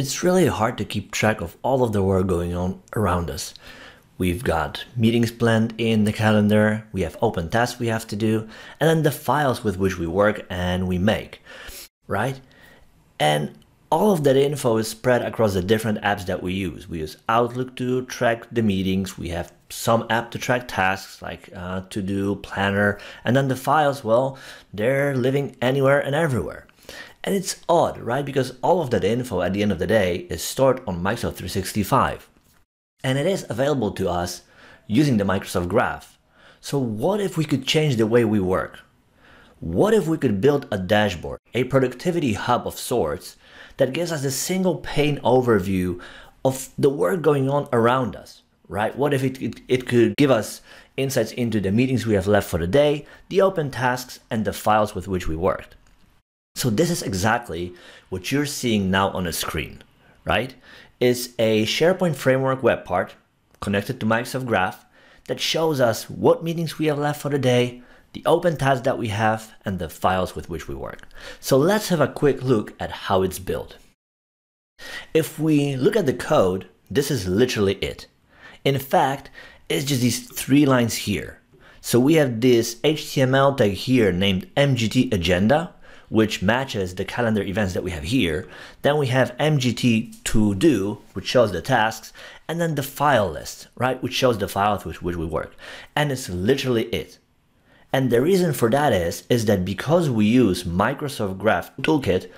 It's really hard to keep track of all of the work going on around us. We've got meetings planned in the calendar, we have open tasks we have to do, and then the files with which we work and we make, right? And all of that info is spread across the different apps that we use. We use Outlook to track the meetings, we have some app to track tasks like To-Do, Planner, and then the files, well, they're living anywhere and everywhere. And it's odd, right? Because all of that info at the end of the day is stored on Microsoft 365. And it is available to us using the Microsoft Graph. So what if we could change the way we work? What if we could build a dashboard, a productivity hub of sorts that gives us a single pane overview of the work going on around us, right? What if it could give us insights into the meetings we have left for the day, the open tasks, and the files with which we worked? So this is exactly what you're seeing now on a screen, right? It's a SharePoint framework web part connected to Microsoft Graph that shows us what meetings we have left for the day, the open tasks that we have, and the files with which we work. So let's have a quick look at how it's built. If we look at the code, this is literally it. In fact, it's just these three lines here. So we have this HTML tag here named MGT agenda, which matches the calendar events that we have here. Then we have MGT to do, which shows the tasks, and then the file list, right, which shows the files with which we work. And it's literally it. And the reason for that is that because we use Microsoft Graph Toolkit,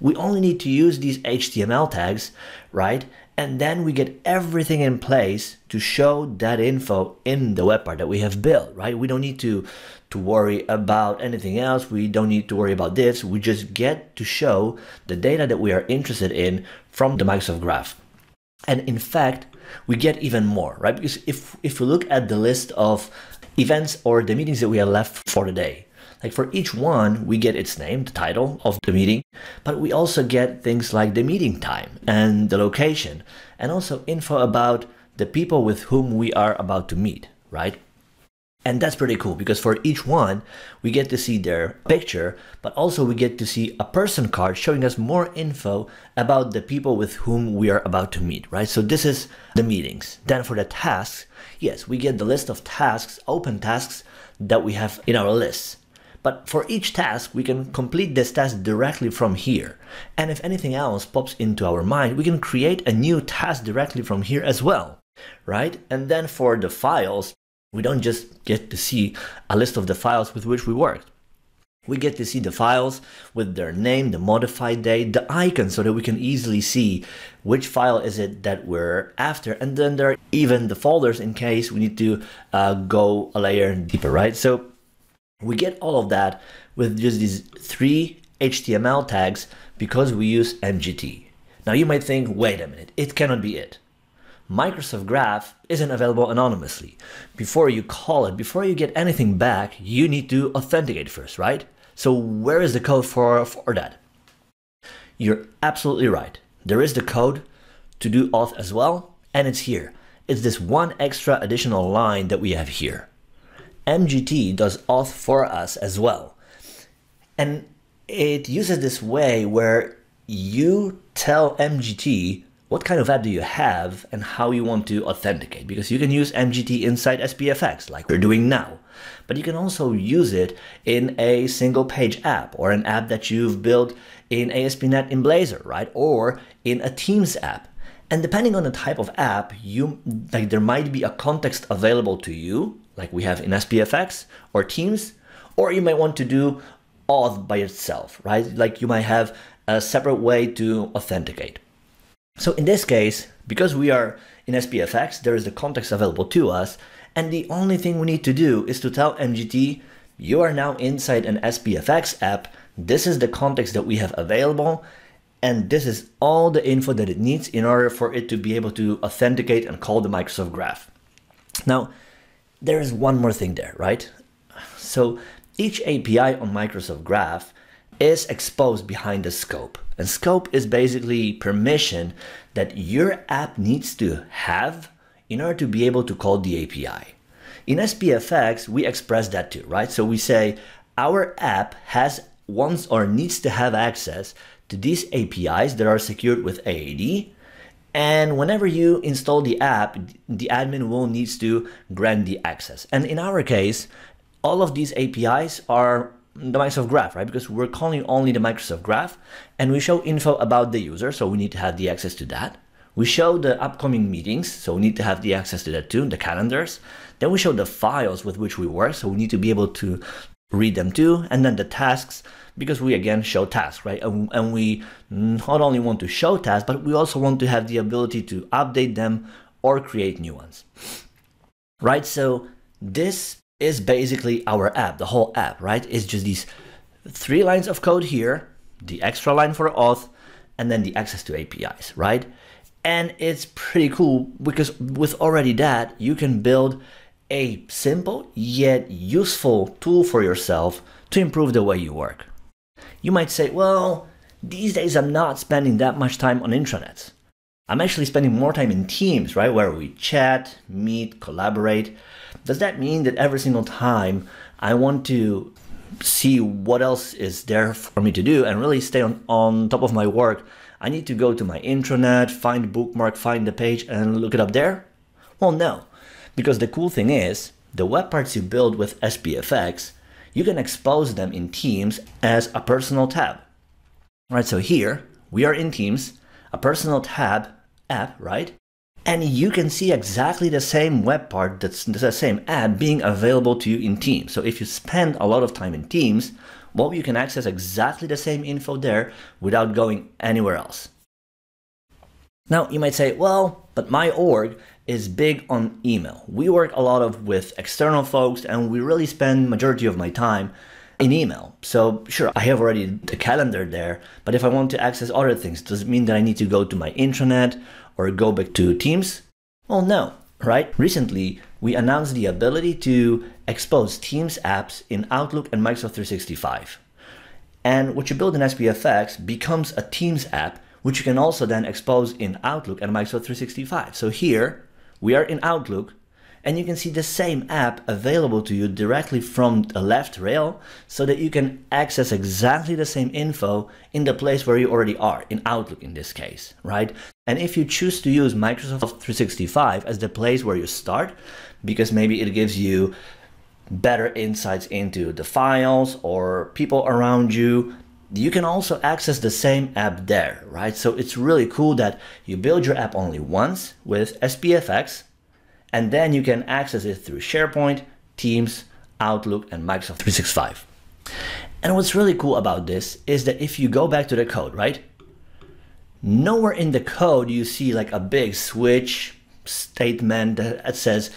we only need to use these HTML tags, right? And then we get everything in place to show that info in the web part that we have built, right? We don't need to worry about anything else. We don't need to worry about diffs. We just get to show the data that we are interested in from the Microsoft Graph. And in fact, we get even more, right? Because if we look at the list of events or the meetings that we have left for the day, like for each one, we get its name, the title of the meeting, but we also get things like the meeting time and the location, and also info about the people with whom we are about to meet, right? And that's pretty cool because for each one, we get to see their picture, but also we get to see a person card showing us more info about the people with whom we are about to meet, right? So this is the meetings. Then for the tasks, yes, we get the list of tasks, open tasks that we have in our list. But for each task, we can complete this task directly from here. And if anything else pops into our mind, we can create a new task directly from here as well, right? And then for the files, we don't just get to see a list of the files with which we worked. We get to see the files with their name, the modified date, the icon, so that we can easily see which file is it that we're after. And then there are even the folders in case we need to go a layer deeper, right? So we get all of that with just these three HTML tags because we use MGT. Now you might think, wait a minute, it cannot be it. Microsoft Graph isn't available anonymously. Before you call it, before you get anything back, you need to authenticate first, right? So where is the code for that? You're absolutely right. There is the code to do auth as well, and it's here. It's this one extra additional line that we have here. MGT does auth for us as well. And it uses this way where you tell MGT what kind of app do you have and how you want to authenticate, because you can use MGT inside SPFx like we're doing now, but you can also use it in a single page app or an app that you've built in ASP.NET in Blazor, right? Or in a Teams app. And depending on the type of app, there might be a context available to you, like we have in SPFx or Teams, or you might want to do auth by itself, right? Like you might have a separate way to authenticate. So in this case, because we are in SPFx, there is the context available to us, and the only thing we need to do is to tell MGT, you are now inside an SPFx app, this is the context that we have available, and this is all the info that it needs in order for it to be able to authenticate and call the Microsoft Graph. Now, there is one more thing there, right? So each API on Microsoft Graph is exposed behind the scope. And scope is basically permission that your app needs to have in order to be able to call the API. In SPFx, we express that too, right? So we say our app has wants or needs to have access to these APIs that are secured with AAD. And whenever you install the app, the admin will need to grant the access. And in our case, all of these APIs are the Microsoft Graph, right? Because we're calling only the Microsoft Graph, and we show info about the user, so we need to have the access to that. We show the upcoming meetings, so we need to have the access to that too, the calendars. Then we show the files with which we work, so we need to be able to read them too. And then the tasks, because we again show tasks, right? And we not only want to show tasks, but we also want to have the ability to update them or create new ones, right? So this is basically our app, the whole app, right? It's just these three lines of code here, the extra line for auth, and then the access to APIs, right? And it's pretty cool because with already that, you can build a simple yet useful tool for yourself to improve the way you work. You might say, well, these days I'm not spending that much time on intranets. I'm actually spending more time in Teams, right? Where we chat, meet, collaborate. Does that mean that every single time I want to see what else is there for me to do and really stay on top of my work, I need to go to my intranet, find bookmark, find the page and look it up there? Well, no, because the cool thing is the web parts you build with SPFx, you can expose them in Teams as a personal tab, right? So here we are in Teams, a personal tab app, right? And you can see exactly the same web part, that's the same app being available to you in Teams. So if you spend a lot of time in Teams, well, you can access exactly the same info there without going anywhere else. Now you might say, well, but my org is big on email. We work a lot with external folks and we really spend majority of my time in email. So sure, I have already the calendar there, but if I want to access other things, does it mean that I need to go to my intranet or go back to Teams? Well, no, right? Recently, we announced the ability to expose Teams apps in Outlook and Microsoft 365. And what you build in SPFx becomes a Teams app, which you can also then expose in Outlook and Microsoft 365. So here we are in Outlook and you can see the same app available to you directly from the left rail so that you can access exactly the same info in the place where you already are, in Outlook in this case, right? And if you choose to use Microsoft 365 as the place where you start, because maybe it gives you better insights into the files or people around you, you can also access the same app there, right? So it's really cool that you build your app only once with SPFx, and then you can access it through SharePoint, Teams, Outlook, and Microsoft 365. And what's really cool about this is that if you go back to the code, right? Nowhere in the code you see like a big switch statement that says,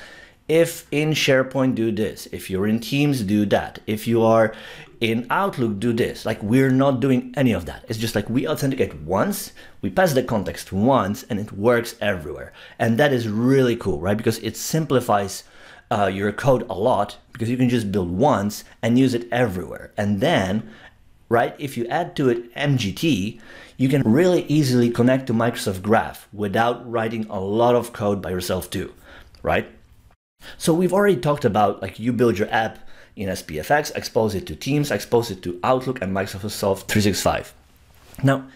if in SharePoint, do this. If you're in Teams, do that. If you are in Outlook, do this. Like, we're not doing any of that. It's just like we authenticate once, we pass the context once, and it works everywhere. And that is really cool, right? Because it simplifies your code a lot, because you can just build once and use it everywhere. And then, right, if you add to it MGT, you can really easily connect to Microsoft Graph without writing a lot of code by yourself too, right? So we've already talked about like you build your app in SPFx, expose it to Teams, expose it to Outlook and Microsoft 365. Now,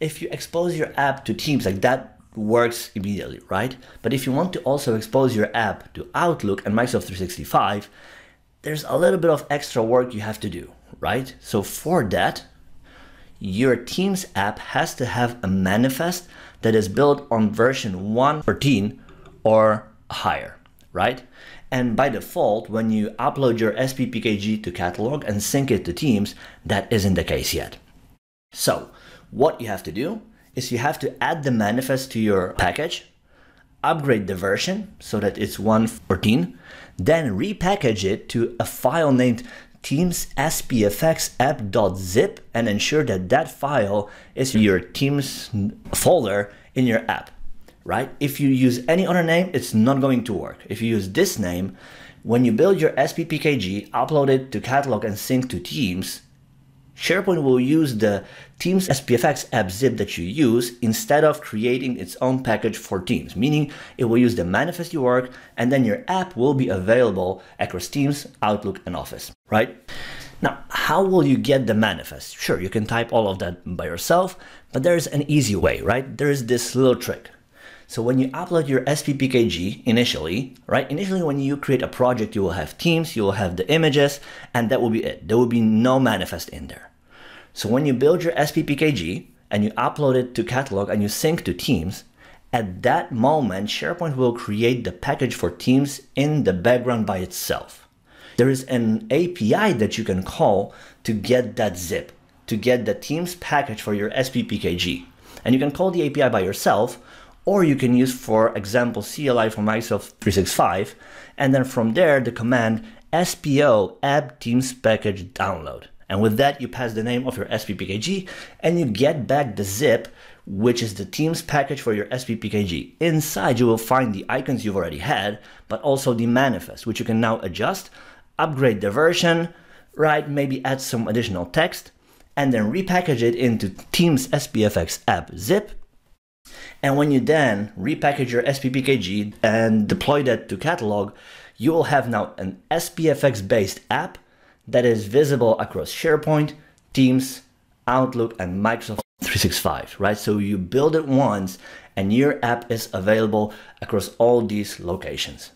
if you expose your app to Teams, like that works immediately, right? But if you want to also expose your app to Outlook and Microsoft 365, there's a little bit of extra work you have to do, right? So for that, your Teams app has to have a manifest that is built on version 1.14 or higher, right? And by default, when you upload your SPPKG to catalog and sync it to Teams, that isn't the case yet. So what you have to do is you have to add the manifest to your package, upgrade the version so that it's 1.14, then repackage it to a file named Teams SPFx app.zip and ensure that that file is your Teams folder in your app. Right? If you use any other name, it's not going to work. If you use this name, when you build your SPPKG, upload it to catalog and sync to Teams, SharePoint will use the Teams SPFx app zip that you use instead of creating its own package for Teams, meaning it will use the manifest you work and then your app will be available across Teams, Outlook, and Office, right? Now, how will you get the manifest? Sure, you can type all of that by yourself, but there's an easy way, right? There is this little trick. So when you upload your SPPKG initially, right? Initially, when you create a project, you will have Teams, you will have the images, and that will be it. There will be no manifest in there. So when you build your SPPKG and you upload it to Catalog and you sync to Teams, at that moment, SharePoint will create the package for Teams in the background by itself. There is an API that you can call to get that zip, to get the Teams package for your SPPKG. And you can call the API by yourself, or you can use, for example, CLI for Microsoft 365. And then from there, the command SPO app Teams package download. And with that, you pass the name of your SPPKG and you get back the zip, which is the Teams package for your SPPKG. Inside, you will find the icons you've already had, but also the manifest, which you can now adjust, upgrade the version, right? Maybe add some additional text, and then repackage it into Teams SPFx app zip. And when you then repackage your SPPKG and deploy that to Catalog, you will have now an SPFx-based app that is visible across SharePoint, Teams, Outlook, and Microsoft 365, right? So you build it once and your app is available across all these locations.